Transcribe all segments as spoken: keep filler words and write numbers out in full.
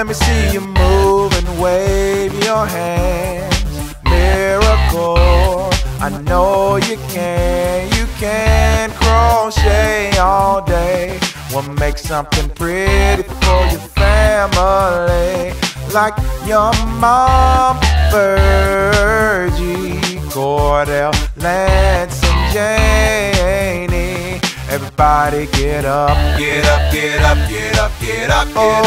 Let me see you move and wave your hands. Miracle, I know you can. You can crochet all day. We'll make something pretty for your family, like your mom, Virgie, Cordell, Lance, and Janie. Everybody get up, get up, get up, get up, get up, get up, get up,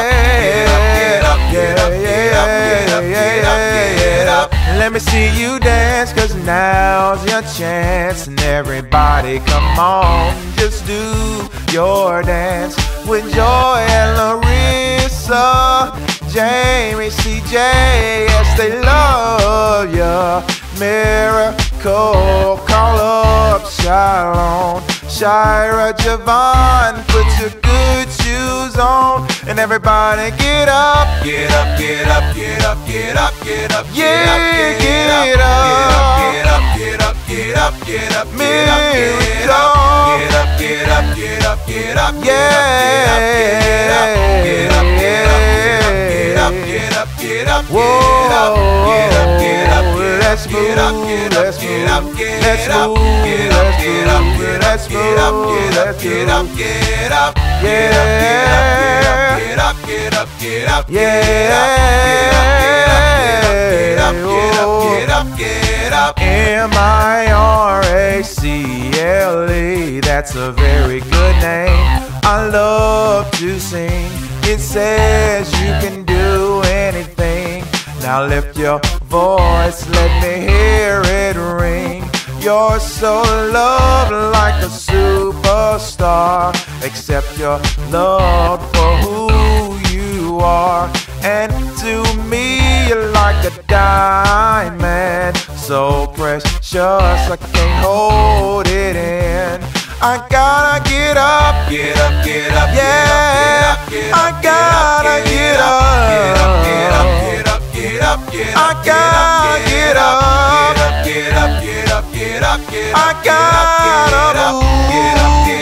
get up, get up. Let me see you dance, cause now's your chance. And everybody come on, just do your dance. With Joy and Larissa, Jamie, C J, yes they love ya. Miracle, call up Shalom, Shira, Javon, put your good shoes on, and everybody get up, get up, get up, get up, get up, get up, yeah, get up, get up, get up, get up, get up, get up, get up, get up, yeah, get up, get up, get up, get up, get up. Let's move, let's move, let's move, let's move, let's move, let's get up, get up, yeah, get up, get up, get up, yeah, get up, M I R A C L E, that's a very good name. I love to sing, it says you can do anything. Now lift your voice, let me hear it ring. You're so loved like a superstar. Accept your love for who you are. And to me, you're like a diamond, so precious, I can't hold it in. I gotta get up, get up, get up, yeah. I gotta get up, get up, get up. I gotta get up, get up, get up, get up, get up, I gotta move, get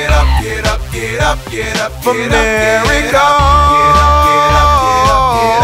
up, get up, get up, get up, for Miracle, Miracle, get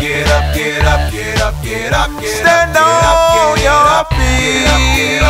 get up, get up, get up, get up, stand on your